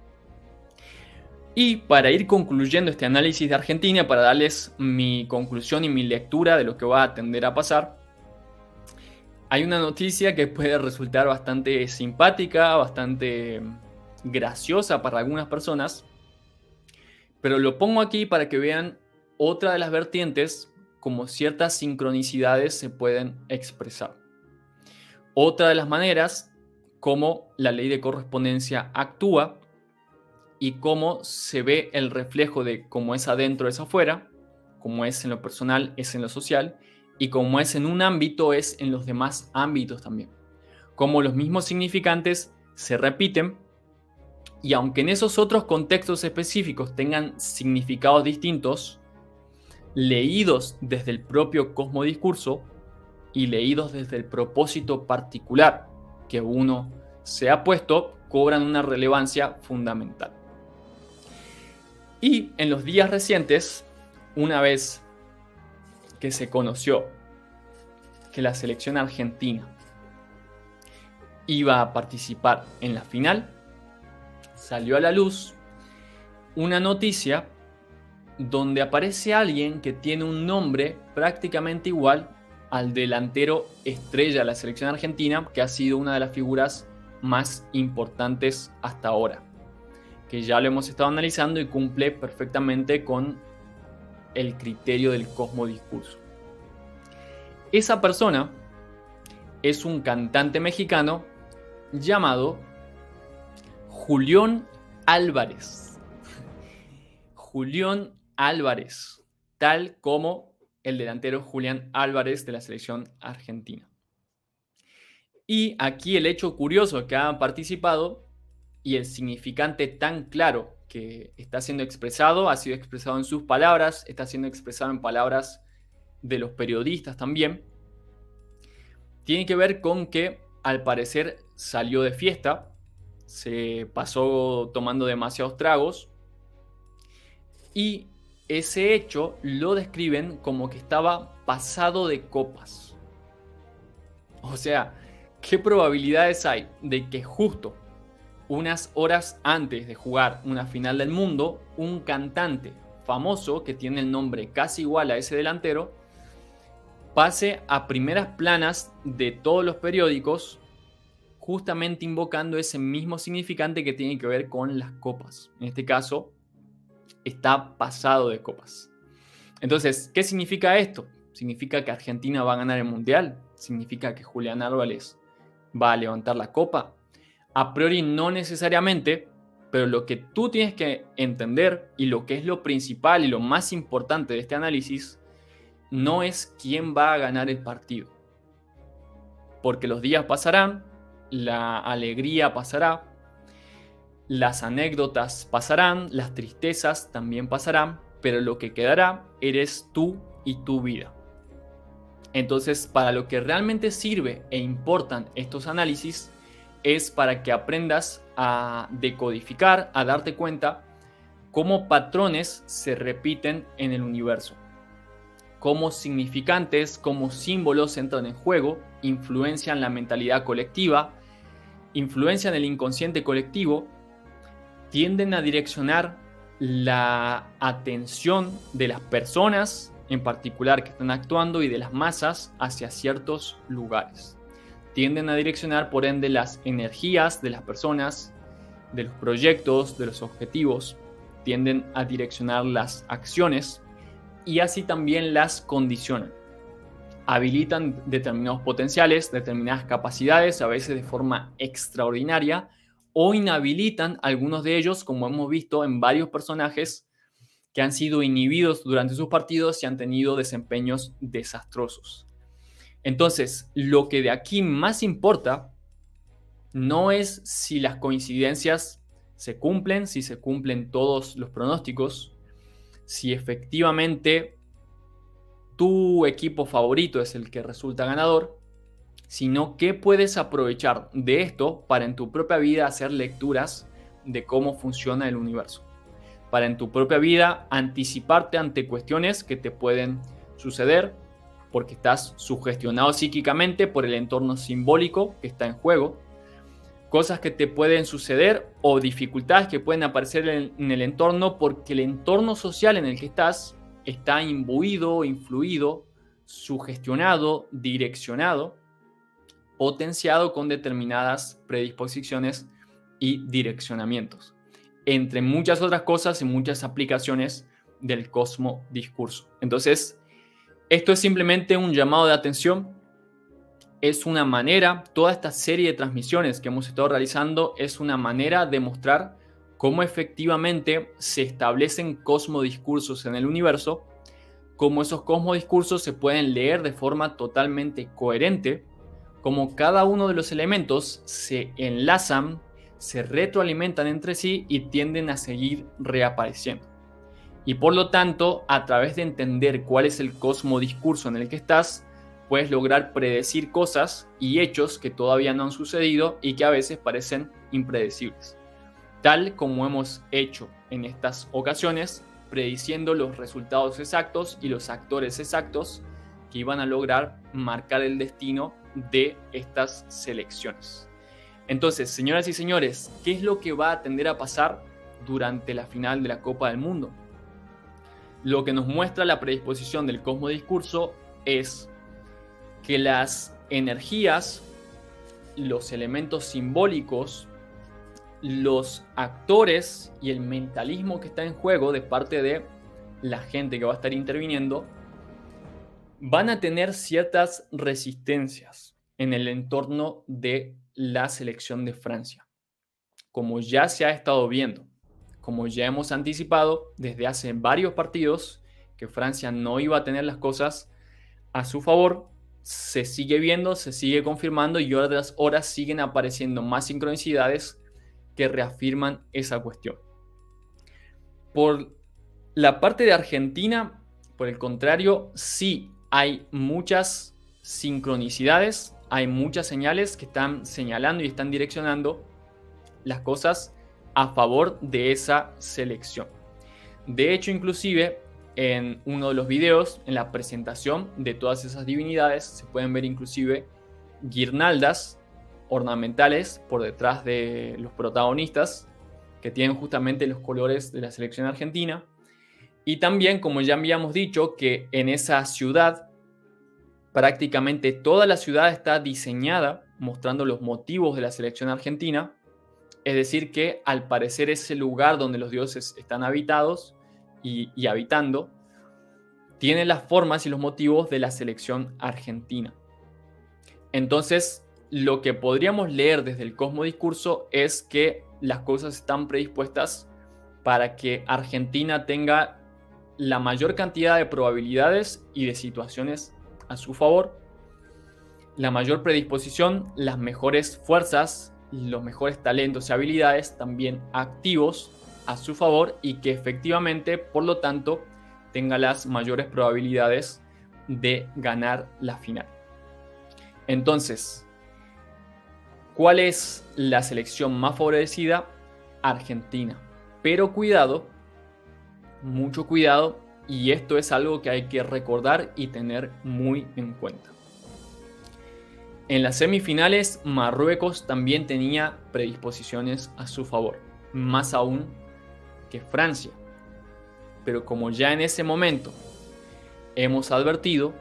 Y para ir concluyendo este análisis de Argentina, para darles mi conclusión y mi lectura de lo que va a tender a pasar, hay una noticia que puede resultar bastante simpática, bastante graciosa para algunas personas, pero lo pongo aquí para que vean otra de las vertientes como ciertas sincronicidades se pueden expresar. Otra de las maneras como la ley de correspondencia actúa y cómo se ve el reflejo de cómo es adentro es afuera, cómo es en lo personal es en lo social y cómo es en un ámbito es en los demás ámbitos también. Cómo los mismos significantes se repiten y aunque en esos otros contextos específicos tengan significados distintos, leídos desde el propio cosmodiscurso y leídos desde el propósito particular que uno se ha puesto, cobran una relevancia fundamental. Y en los días recientes, una vez que se conoció que la selección argentina iba a participar en la final, salió a la luz una noticia donde aparece alguien que tiene un nombre prácticamente igual al delantero estrella de la selección argentina, que ha sido una de las figuras más importantes hasta ahora, que ya lo hemos estado analizando y cumple perfectamente con el criterio del cosmodiscurso. Esa persona es un cantante mexicano llamado Julión Álvarez. Julión Álvarez, tal como el delantero Julián Álvarez de la selección argentina. Y aquí el hecho curioso que han participado y el significante tan claro que está siendo expresado, ha sido expresado en sus palabras, está siendo expresado en palabras de los periodistas también, tiene que ver con que al parecer salió de fiesta, se pasó tomando demasiados tragos y ese hecho lo describen como que estaba pasado de copas. O sea, ¿qué probabilidades hay de que justo unas horas antes de jugar una final del mundo, un cantante famoso que tiene el nombre casi igual a ese delantero pase a primeras planas de todos los periódicos, justamente invocando ese mismo significante que tiene que ver con las copas? En este caso, está pasado de copas. Entonces, ¿qué significa esto? ¿Significa que Argentina va a ganar el Mundial? ¿Significa que Julián Álvarez va a levantar la copa? A priori no necesariamente, pero lo que tú tienes que entender y lo que es lo principal y lo más importante de este análisis no es quién va a ganar el partido. Porque los días pasarán, la alegría pasará, las anécdotas pasarán, las tristezas también pasarán, pero lo que quedará eres tú y tu vida. Entonces, para lo que realmente sirve e importan estos análisis es para que aprendas a decodificar, a darte cuenta cómo patrones se repiten en el universo, cómo significantes, cómo símbolos entran en juego, influencian la mentalidad colectiva, influencian el inconsciente colectivo, tienden a direccionar la atención de las personas, en particular que están actuando, y de las masas hacia ciertos lugares. Tienden a direccionar, por ende, las energías de las personas, de los proyectos, de los objetivos. Tienden a direccionar las acciones y así también las condicionan. Habilitan determinados potenciales, determinadas capacidades, a veces de forma extraordinaria, o inhabilitan algunos de ellos, como hemos visto en varios personajes que han sido inhibidos durante sus partidos y han tenido desempeños desastrosos. Entonces, lo que de aquí más importa no es si las coincidencias se cumplen, si se cumplen todos los pronósticos, si efectivamente tu equipo favorito es el que resulta ganador, sino que puedes aprovechar de esto para en tu propia vida hacer lecturas de cómo funciona el universo, para en tu propia vida anticiparte ante cuestiones que te pueden suceder, porque estás sugestionado psíquicamente por el entorno simbólico que está en juego, cosas que te pueden suceder o dificultades que pueden aparecer en, en el entorno, porque el entorno social en el que estás está imbuido, influido, sugestionado, direccionado, potenciado con determinadas predisposiciones y direccionamientos, entre muchas otras cosas y muchas aplicaciones del cosmo discurso. Entonces, esto es simplemente un llamado de atención, es una manera, toda esta serie de transmisiones que hemos estado realizando es una manera de mostrar cómo efectivamente se establecen cosmodiscursos en el universo, cómo esos cosmodiscursos se pueden leer de forma totalmente coherente, cómo cada uno de los elementos se enlazan, se retroalimentan entre sí y tienden a seguir reapareciendo. Y por lo tanto, a través de entender cuál es el cosmodiscurso en el que estás, puedes lograr predecir cosas y hechos que todavía no han sucedido y que a veces parecen impredecibles. Tal como hemos hecho en estas ocasiones, prediciendo los resultados exactos y los actores exactos que iban a lograr marcar el destino de estas selecciones. Entonces, señoras y señores, ¿qué es lo que va a tender a pasar durante la final de la Copa del Mundo? Lo que nos muestra la predisposición del cosmodiscurso es que las energías, los elementos simbólicos, los actores y el mentalismo que está en juego de parte de la gente que va a estar interviniendo van a tener ciertas resistencias en el entorno de la selección de Francia, como ya se ha estado viendo, como ya hemos anticipado desde hace varios partidos que Francia no iba a tener las cosas a su favor. Se sigue viendo, se sigue confirmando y hora tras hora siguen apareciendo más sincronicidades que reafirman esa cuestión. Por la parte de Argentina, por el contrario, sí hay muchas sincronicidades, hay muchas señales que están señalando y están direccionando las cosas a favor de esa selección. De hecho, inclusive, en uno de los videos, en la presentación de todas esas divinidades, se pueden ver inclusive guirnaldas ornamentales por detrás de los protagonistas, que tienen justamente los colores de la selección argentina. Y también, como ya habíamos dicho, que en esa ciudad, prácticamente toda la ciudad está diseñada mostrando los motivos de la selección argentina. Es decir que, al parecer, ese lugar donde los dioses están habitados Y, y habitando, tiene las formas y los motivos de la selección argentina. Entonces, lo que podríamos leer desde el cosmodiscurso es que las cosas están predispuestas para que Argentina tenga la mayor cantidad de probabilidades y de situaciones a su favor, la mayor predisposición, las mejores fuerzas, los mejores talentos y habilidades también activos a su favor, y que efectivamente, por lo tanto, tenga las mayores probabilidades de ganar la final. Entonces, ¿cuál es la selección más favorecida? Argentina. Pero cuidado, mucho cuidado, y esto es algo que hay que recordar y tener muy en cuenta. En las semifinales, Marruecos también tenía predisposiciones a su favor, más aún que Francia, pero como ya en ese momento hemos advertido,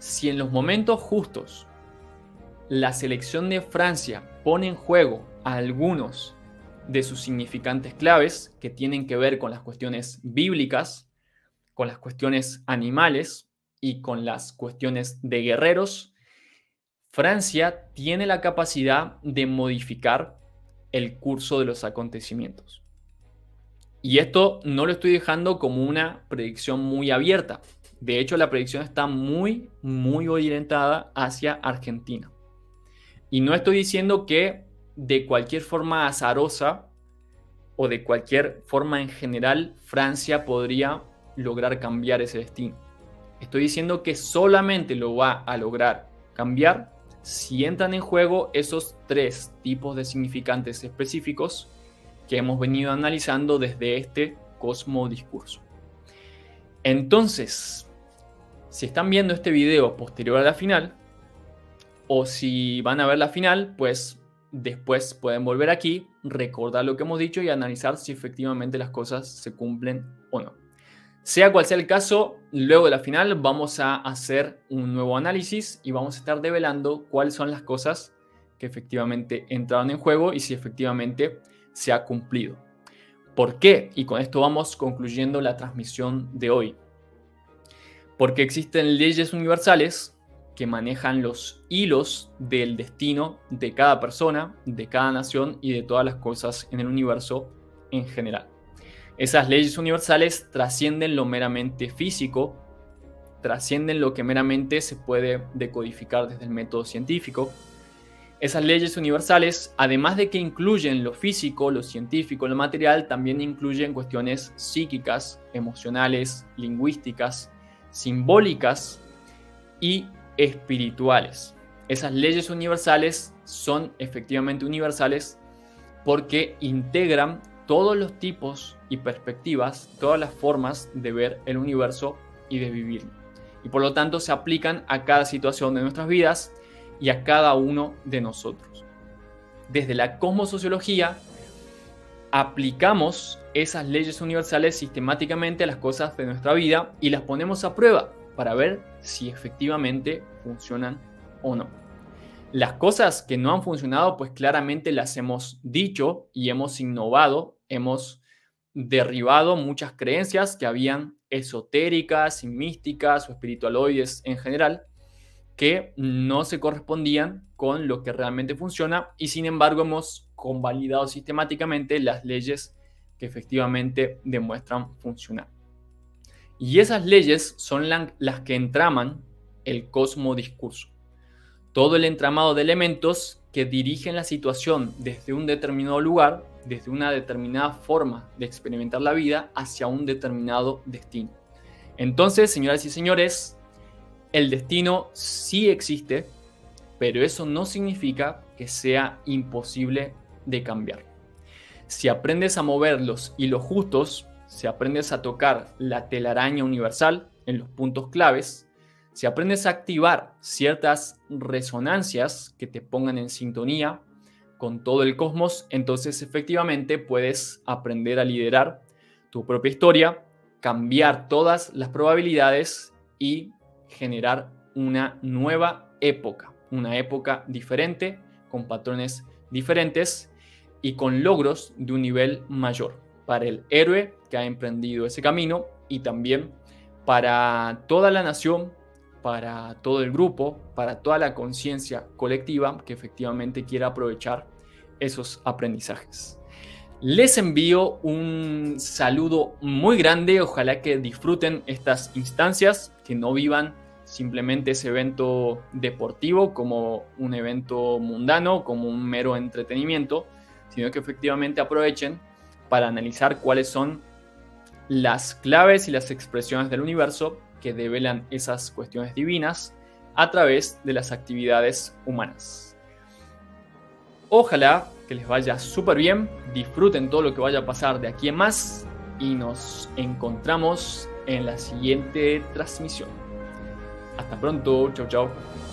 si en los momentos justos la selección de Francia pone en juego a algunos de sus significantes claves que tienen que ver con las cuestiones bíblicas, con las cuestiones animales y con las cuestiones de guerreros, Francia tiene la capacidad de modificar el curso de los acontecimientos. Y esto no lo estoy dejando como una predicción muy abierta. De hecho, la predicción está muy, muy orientada hacia Argentina. Y no estoy diciendo que de cualquier forma azarosa o de cualquier forma en general Francia podría lograr cambiar ese destino. Estoy diciendo que solamente lo va a lograr cambiar si entran en juego esos tres tipos de significantes específicos que hemos venido analizando desde este cosmodiscurso. Entonces, si están viendo este video posterior a la final, o si van a ver la final, pues después pueden volver aquí, recordar lo que hemos dicho y analizar si efectivamente las cosas se cumplen o no. Sea cual sea el caso, luego de la final vamos a hacer un nuevo análisis y vamos a estar develando cuáles son las cosas que efectivamente entraron en juego y si efectivamente se ha cumplido. ¿Por qué? Y con esto vamos concluyendo la transmisión de hoy. Porque existen leyes universales que manejan los hilos del destino de cada persona, de cada nación y de todas las cosas en el universo en general. Esas leyes universales trascienden lo meramente físico, trascienden lo que meramente se puede decodificar desde el método científico. Esas leyes universales, además de que incluyen lo físico, lo científico, lo material, también incluyen cuestiones psíquicas, emocionales, lingüísticas, simbólicas y espirituales. Esas leyes universales son efectivamente universales porque integran todos los tipos y perspectivas, todas las formas de ver el universo y de vivirlo. Y por lo tanto se aplican a cada situación de nuestras vidas y a cada uno de nosotros. Desde la cosmosociología aplicamos esas leyes universales sistemáticamente a las cosas de nuestra vida y las ponemos a prueba para ver si efectivamente funcionan o no. Las cosas que no han funcionado, pues claramente las hemos dicho y hemos innovado, hemos derribado muchas creencias que habían esotéricas y místicas o espiritualoides en general, que no se correspondían con lo que realmente funciona, y sin embargo hemos convalidado sistemáticamente las leyes que efectivamente demuestran funcionar. Y esas leyes son la, las que entraman el cosmodiscurso. Todo el entramado de elementos que dirigen la situación desde un determinado lugar, desde una determinada forma de experimentar la vida hacia un determinado destino. Entonces, señoras y señores, el destino sí existe, pero eso no significa que sea imposible de cambiar. Si aprendes a mover los hilos justos, si aprendes a tocar la telaraña universal en los puntos claves, si aprendes a activar ciertas resonancias que te pongan en sintonía con todo el cosmos, entonces efectivamente puedes aprender a liderar tu propia historia, cambiar todas las probabilidades y generar una nueva época, una época diferente, con patrones diferentes y con logros de un nivel mayor para el héroe que ha emprendido ese camino y también para toda la nación, para todo el grupo, para toda la conciencia colectiva que efectivamente quiera aprovechar esos aprendizajes. Les envío un saludo muy grande, ojalá que disfruten estas instancias, que no vivan simplemente ese evento deportivo como un evento mundano, como un mero entretenimiento, sino que efectivamente aprovechen para analizar cuáles son las claves y las expresiones del universo que develan esas cuestiones divinas a través de las actividades humanas. Ojalá que les vaya súper bien, disfruten todo lo que vaya a pasar de aquí en más y nos encontramos en la siguiente transmisión. Hasta pronto, chau chau.